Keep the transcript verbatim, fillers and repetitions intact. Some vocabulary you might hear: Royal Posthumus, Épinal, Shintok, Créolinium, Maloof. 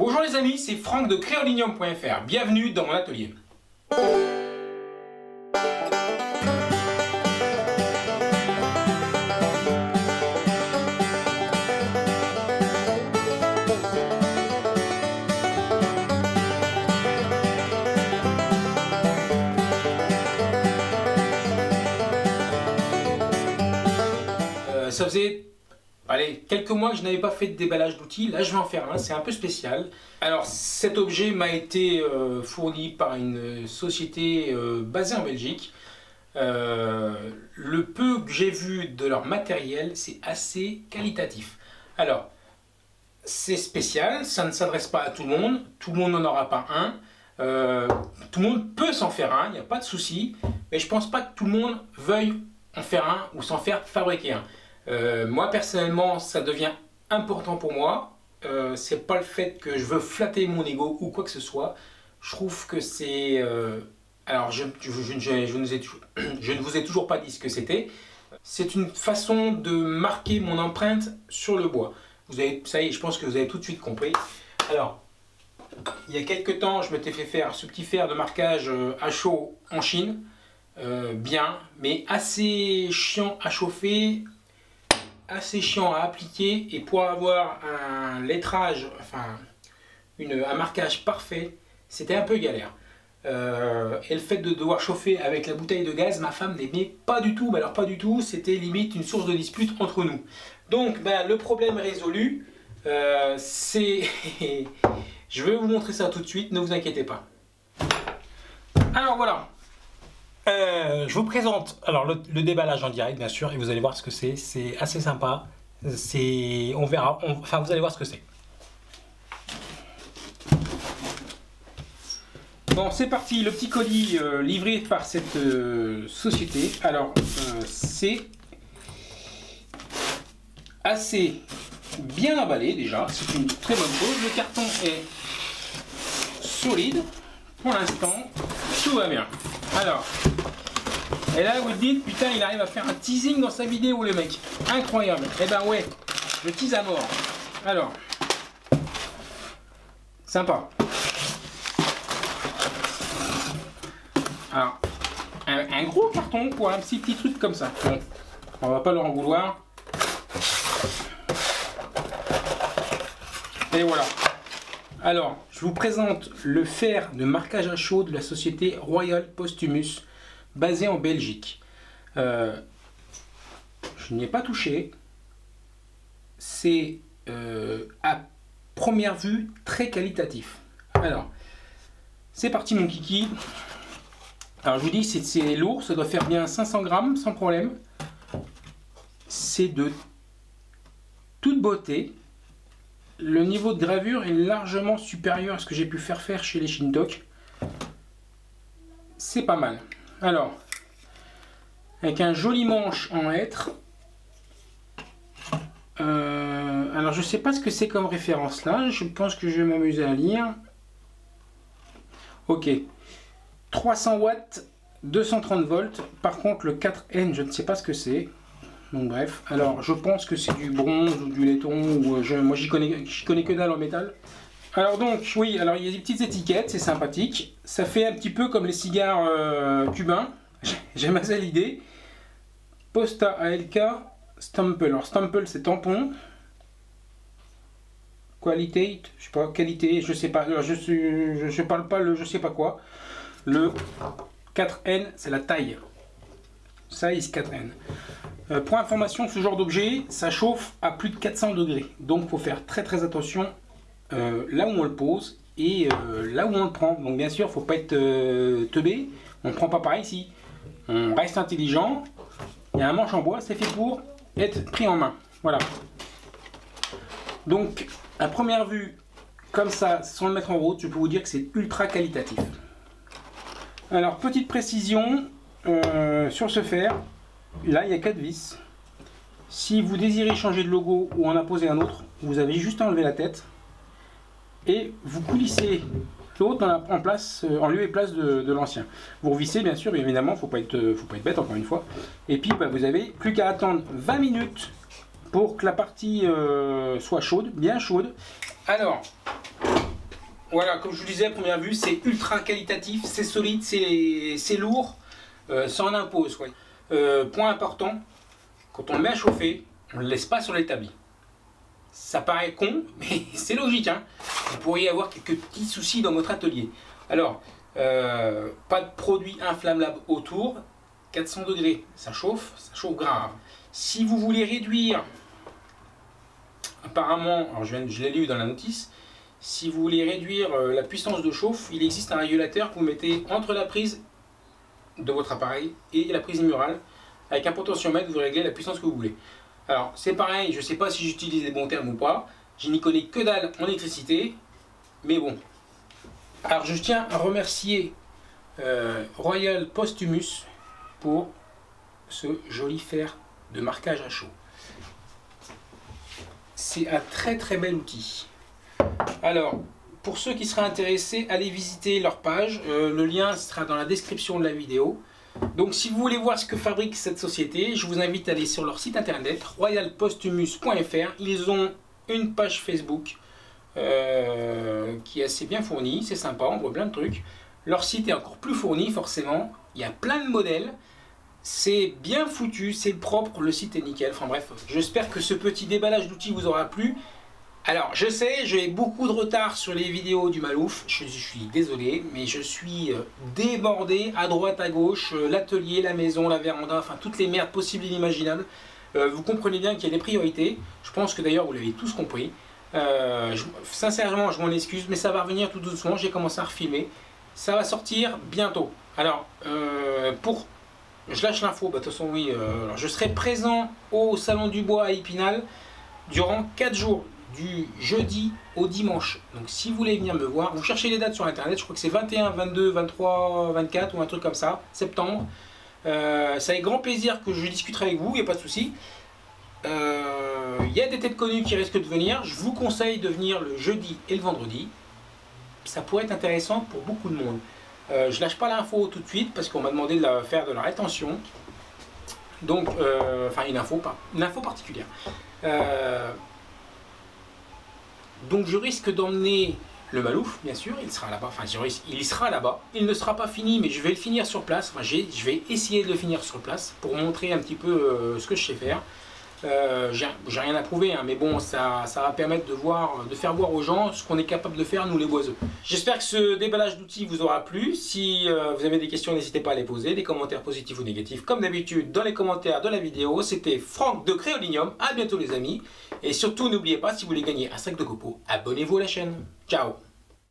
Bonjour les amis, c'est Franck de créolinium point F R, bienvenue dans mon atelier. Euh, ça faisait... Allez, quelques mois que je n'avais pas fait de déballage d'outils, là je vais en faire un, c'est un peu spécial. Alors cet objet m'a été euh, fourni par une société euh, basée en Belgique. Euh, le peu que j'ai vu de leur matériel, c'est assez qualitatif. Alors, c'est spécial, ça ne s'adresse pas à tout le monde, tout le monde n'en aura pas un. Euh, tout le monde peut s'en faire un, il n'y a pas de souci, mais je pense pas que tout le monde veuille en faire un ou s'en faire fabriquer un. Euh, moi personnellement, ça devient important pour moi. Euh, c'est pas le fait que je veux flatter mon ego ou quoi que ce soit. Je trouve que c'est... Euh... Alors je, je, je, je, je, nous ai, je ne vous ai toujours pas dit ce que c'était. C'est une façon de marquer mon empreinte sur le bois. Vous avez, ça y est, je pense que vous avez tout de suite compris. Alors, il y a quelques temps, je m'étais fait faire ce petit fer de marquage à chaud en Chine. Euh, bien, mais assez chiant à chauffer, assez chiant à appliquer, et pour avoir un lettrage, enfin une, un marquage parfait, c'était un peu galère. Euh, et le fait de devoir chauffer avec la bouteille de gaz, ma femme n'aimait pas du tout, bah alors pas du tout, c'était limite une source de dispute entre nous. Donc bah, le problème résolu, euh, c'est... Je vais vous montrer ça tout de suite, ne vous inquiétez pas. Alors voilà. Euh, je vous présente alors le, le déballage en direct bien sûr, et vous allez voir ce que c'est, c'est assez sympa, c'est, on verra, on, enfin vous allez voir ce que c'est. Bon, c'est parti, le petit colis euh, livré par cette euh, société. Alors euh, c'est assez bien emballé déjà, c'est une très bonne chose, le carton est solide, pour l'instant tout va bien. Alors, et là vous dites, putain, il arrive à faire un teasing dans sa vidéo le mec, incroyable. Et ben ouais, je tease à mort. Alors, sympa. Alors, un, un gros carton pour un petit petit truc comme ça. Bon, on va pas leur en vouloir. Et voilà. Alors, je vous présente le fer de marquage à chaud de la société Royal Posthumus, basée en Belgique. Euh, je n'y ai pas touché. C'est euh, à première vue très qualitatif. Alors, c'est parti mon kiki. Alors, je vous dis, c'est lourd, ça doit faire bien cinq cents grammes sans problème. C'est de toute beauté. Le niveau de gravure est largement supérieur à ce que j'ai pu faire faire chez les Shintok. C'est pas mal. Alors, avec un joli manche en hêtre. Euh, alors, je sais pas ce que c'est comme référence là. Je pense que je vais m'amuser à lire. Ok. trois cents watts, deux cent trente volts. Par contre, le quatre N, je ne sais pas ce que c'est. Donc bref, alors je pense que c'est du bronze ou du laiton, ou je, moi j'y connais, j'y connais que dalle en métal. Alors donc, oui, alors il y a des petites étiquettes, c'est sympathique. Ça fait un petit peu comme les cigares euh, cubains, j'aime assez l'idée. Posta A L K, Stample, alors Stample c'est tampon. Qualité, je sais pas, qualité, je sais pas, alors, je, suis, je, je parle pas le je sais pas quoi. Le quatre N c'est la taille, size quatre N. Euh, pour information, ce genre d'objet, ça chauffe à plus de quatre cents degrés. Donc, il faut faire très très attention euh, là où on le pose et euh, là où on le prend. Donc, bien sûr, il ne faut pas être euh, teubé. On ne prend pas pareil ici. On reste intelligent. Il y a un manche en bois, c'est fait pour être pris en main. Voilà. Donc, à première vue, comme ça, sans le mettre en route, je peux vous dire que c'est ultra qualitatif. Alors, petite précision euh, sur ce fer. Là, il y a quatre vis. Si vous désirez changer de logo ou en imposer un autre, vous avez juste à enlever la tête et vous coulissez l'autre en, place, en lieu et place de, de l'ancien. Vous revissez bien sûr, mais évidemment, il ne faut pas être bête encore une fois. Et puis, bah, vous n'avez plus qu'à attendre vingt minutes pour que la partie euh, soit chaude, bien chaude. Alors, Voilà, comme je vous le disais à première vue, c'est ultra qualitatif, c'est solide, c'est lourd, euh, ça en impose. Ouais. Euh, point important, quand on le met à chauffer, on ne le laisse pas sur l'établi. Ça paraît con, mais c'est logique, hein. Vous pourriez avoir quelques petits soucis dans votre atelier. Alors, euh, pas de produit inflammable autour, quatre cents degrés, ça chauffe, ça chauffe grave. Si vous voulez réduire, apparemment, alors je, je l'ai lu dans la notice, si vous voulez réduire la puissance de chauffe, il existe un régulateur que vous mettez entre la prise de votre appareil et la prise murale. Avec un potentiomètre, vous réglez la puissance que vous voulez. Alors, c'est pareil, je ne sais pas si j'utilise les bons termes ou pas. Je n'y connais que dalle en électricité, mais bon. Alors, je tiens à remercier euh, Royal Posthumus pour ce joli fer de marquage à chaud. C'est un très très bel outil. Alors, pour ceux qui seraient intéressés, allez visiter leur page. Euh, le lien sera dans la description de la vidéo. Donc, si vous voulez voir ce que fabrique cette société, je vous invite à aller sur leur site internet, royal posthumus point F R. Ils ont une page Facebook euh, qui est assez bien fournie. C'est sympa, on voit plein de trucs. Leur site est encore plus fourni, forcément. Il y a plein de modèles. C'est bien foutu, c'est propre, le site est nickel. Enfin bref, j'espère que ce petit déballage d'outils vous aura plu. Alors, je sais, j'ai beaucoup de retard sur les vidéos du Malouf, je, je suis désolé, mais je suis débordé à droite, à gauche, l'atelier, la maison, la véranda, enfin toutes les merdes possibles et inimaginables. Euh, vous comprenez bien qu'il y a des priorités, je pense que d'ailleurs vous l'avez tous compris. Euh, je, sincèrement, je m'en excuse, mais ça va revenir tout doucement, j'ai commencé à refilmer. Ça va sortir bientôt. Alors, euh, pour... je lâche l'info, bah, de toute façon oui, euh, alors, je serai présent au Salon du Bois à Épinal durant quatre jours. Du jeudi au dimanche. Donc si vous voulez venir me voir, vous cherchez les dates sur internet, je crois que c'est vingt et un, vingt-deux, vingt-trois, vingt-quatre ou un truc comme ça, septembre. Euh, c'est avec grand plaisir que je discuterai avec vous, il n'y a pas de souci. Il euh, y a des têtes connues qui risquent de venir, je vous conseille de venir le jeudi et le vendredi. Ça pourrait être intéressant pour beaucoup de monde. Euh, je lâche pas l'info tout de suite parce qu'on m'a demandé de la faire de la rétention. Donc, euh, enfin une info, pas, une info particulière. Euh, Donc je risque d'emmener le Malouf, bien sûr, il sera là-bas, enfin je risque, il sera là-bas, il ne sera pas fini, mais je vais le finir sur place, enfin je vais essayer de le finir sur place pour montrer un petit peu euh, ce que je sais faire. Euh, j'ai rien à prouver, hein, mais bon, ça, ça va permettre de, voir, de faire voir aux gens ce qu'on est capable de faire, nous les boiseux. J'espère que ce déballage d'outils vous aura plu. Si euh, vous avez des questions, n'hésitez pas à les poser, des commentaires positifs ou négatifs, comme d'habitude, dans les commentaires de la vidéo. C'était Franck de Créolinium, à bientôt les amis. Et surtout, n'oubliez pas, si vous voulez gagner un sac de copeaux, abonnez-vous à la chaîne. Ciao!